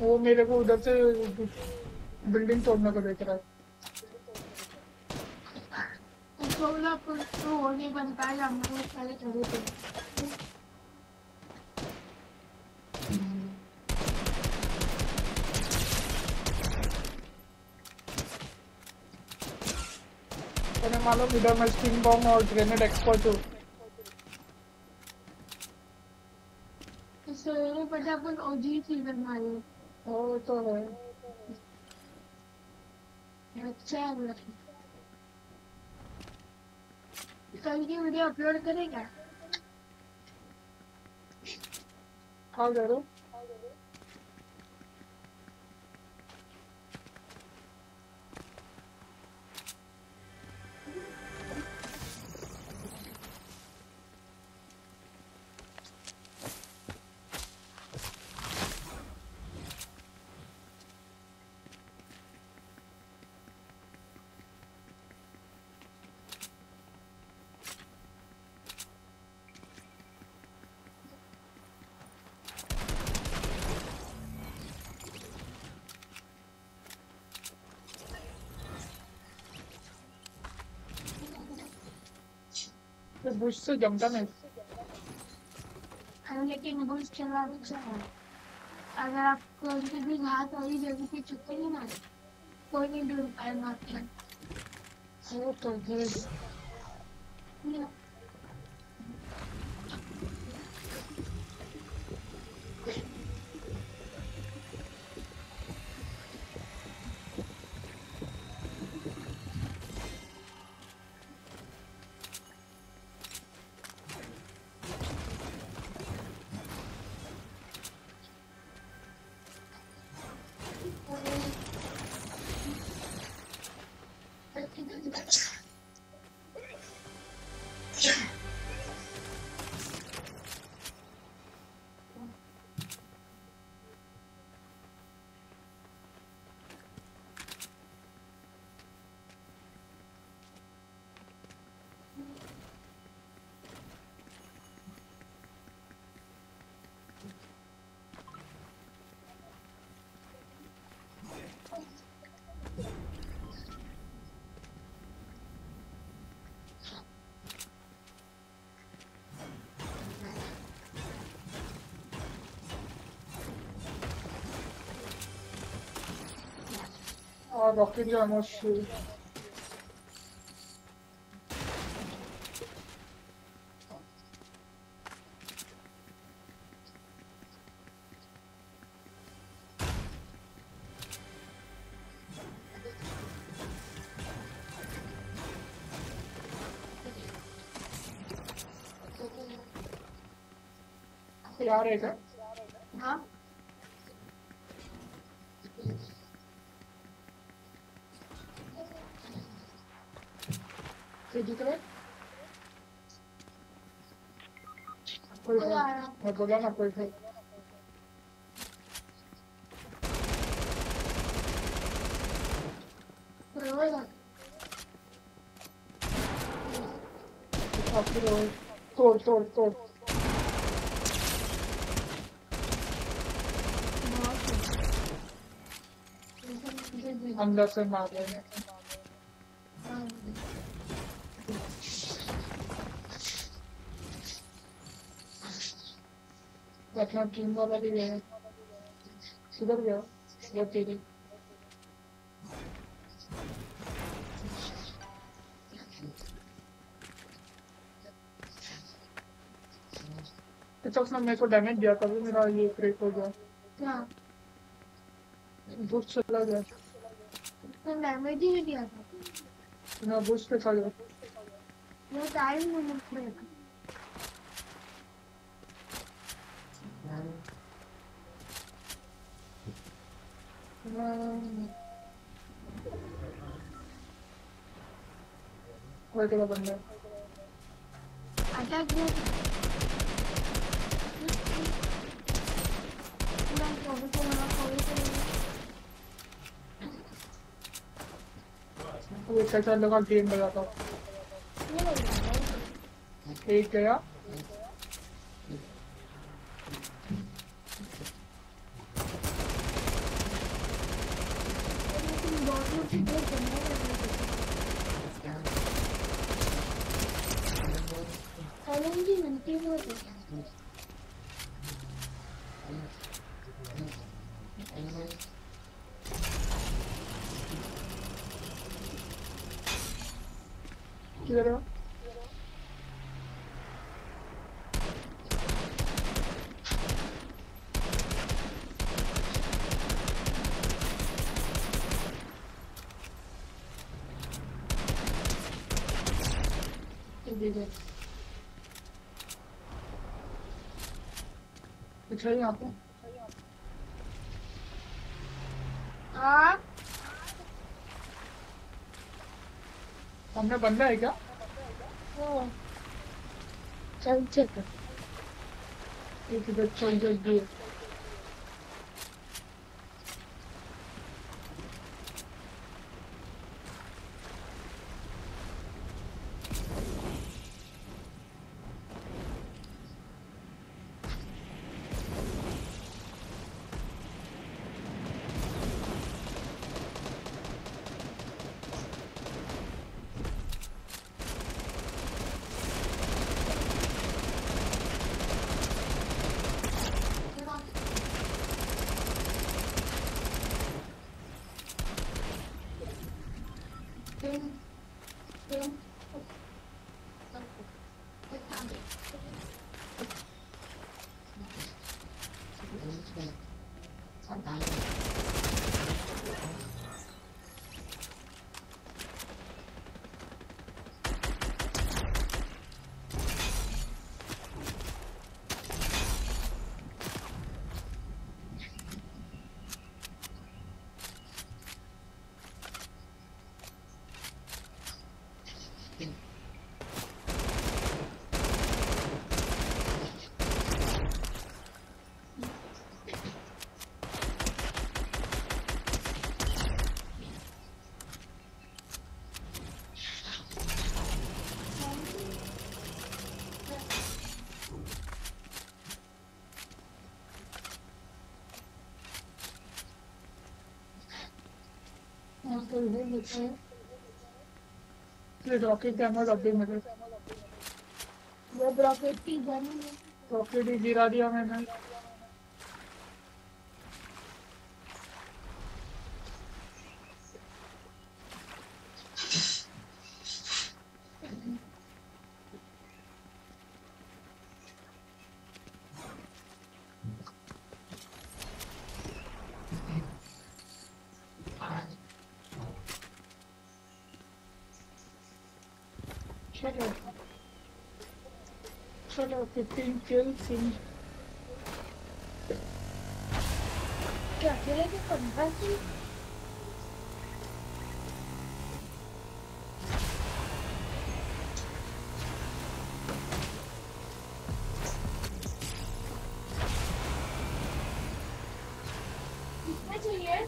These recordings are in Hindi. वो मेरे को उधर से बिल्डिंग तोड़ने को देख रहा है। तो नहीं बन पाया, हम लोग पहले चले थे। मालूम इधर मैं स्टिंग बॉम्ब और ग्रेनेड एक्सपर्ट हूँ। तो ये पता अपन ओजी सिल्वर मारे। ओ तो है। अच्छा है। कल की वीडियो अपलोड करेगा? हाँ जरूर। बुश से जमता नहीं। लेकिन बुश चला भी चाहिए। अगर आप कोई भी घात वाली जगह पे चुपके नहीं मारे, कोई नहीं डर पाएगा आपसे। वो तो है। Rocket almost shoot. यार है क्या? हाँ मैं बोला ना कोई है। तोड़ तोड़ तोड़ अंदर से मार देंगे। अपना टीम वाला भी है, सुधर गया, वो तेरी। अच्छा मैं इसको डैमेज दिया था, मेरा ये क्रेक हो गया। क्या बुश चला गया? तो डैमेज ही दिया था ना, बुश पे चला गया। ये टाइम में क्रेक कोई तो बंदा अटैक कर मैं तो मेरा कोई तो एक अच्छा लगा गेम बजाता हूं। एक गया चाहिए आपको? हाँ हमने बनना है क्या? हाँ चल चेक कर एक बार चल जाए दो रॉकेट कैमरा अब मुझे वो रॉकेट की गन रॉकेट ही गिरा दिया मैंने। Chalo, 15 kills in... क्या अकेले के 15 किल? कितना चाहिए?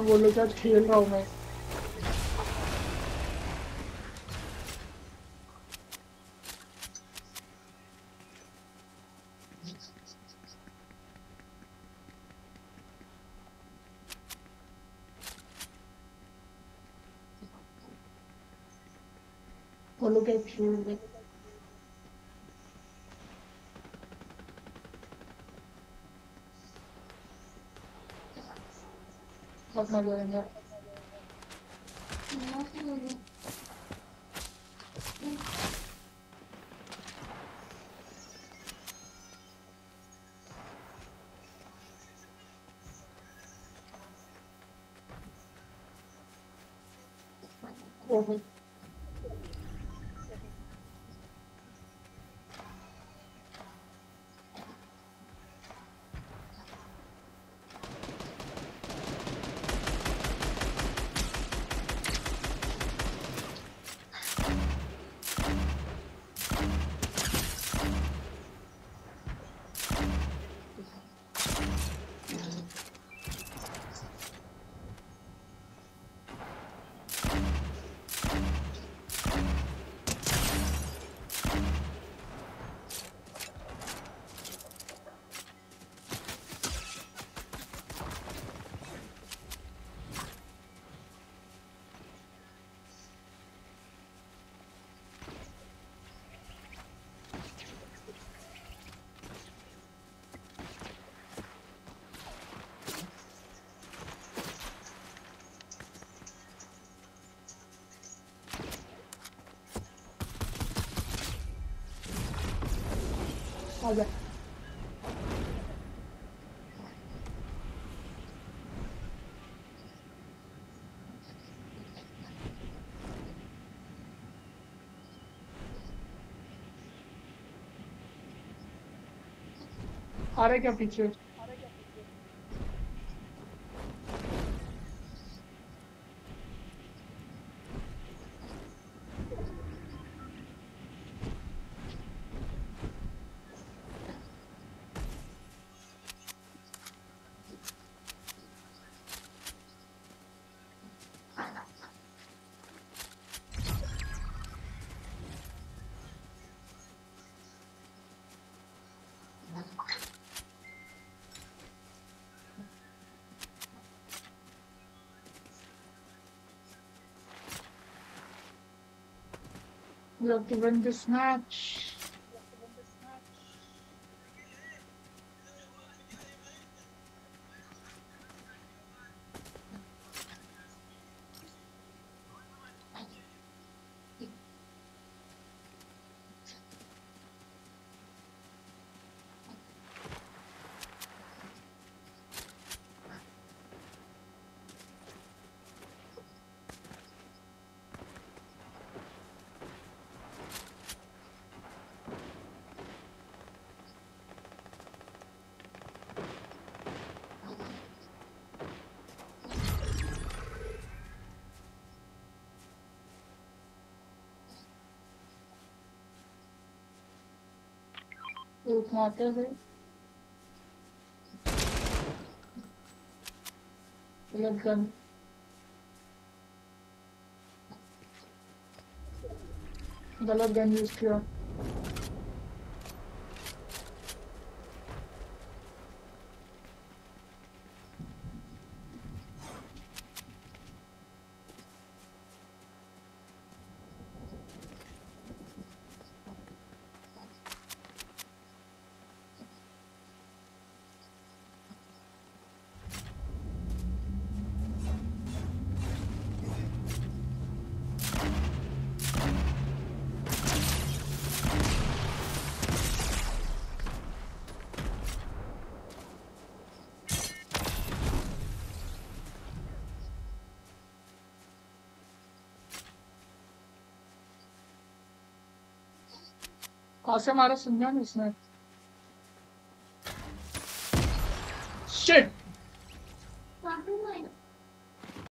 मैं बोले क्या खेल रहा हूँ मैं। बोलो क्या खेल रहे हैं। Bakma görünüyor. Hadi. Harika fikir. We have to win this match. उठाते हैं लगन गलत गन यूज किया। Asya mara sunmuyor musun? Shit!